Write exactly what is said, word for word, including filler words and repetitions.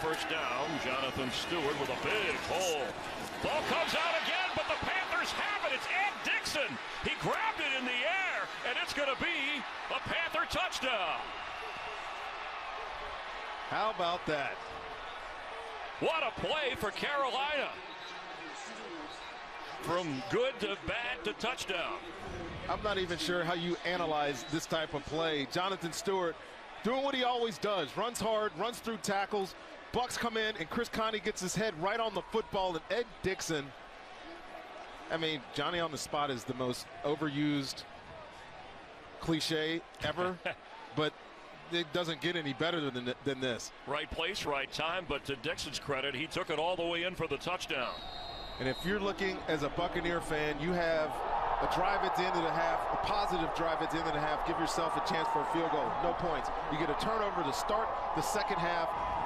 first down. Jonathan Stewart with a big hole. Ball comes out again, but the Panthers have it. It's Ed Dickson. He grabbed it in the air, and it's going to be a Panther touchdown. How about that? What a play for Carolina. From good to bad to touchdown. I'm not even sure how you analyze this type of play. Jonathan Stewart doing what he always does, runs hard, runs through tackles. Bucks come in, and Chris Conley gets his head right on the football, and Ed Dickson, I mean, Johnny on the spot is the most overused cliche ever, but it doesn't get any better than, than this. Right place, right time, but to Dixon's credit, he took it all the way in for the touchdown. And if you're looking as a Buccaneer fan, you have a drive at the end of the half, a positive drive at the end of the half, give yourself a chance for a field goal, no points. You get a turnover to start the second half.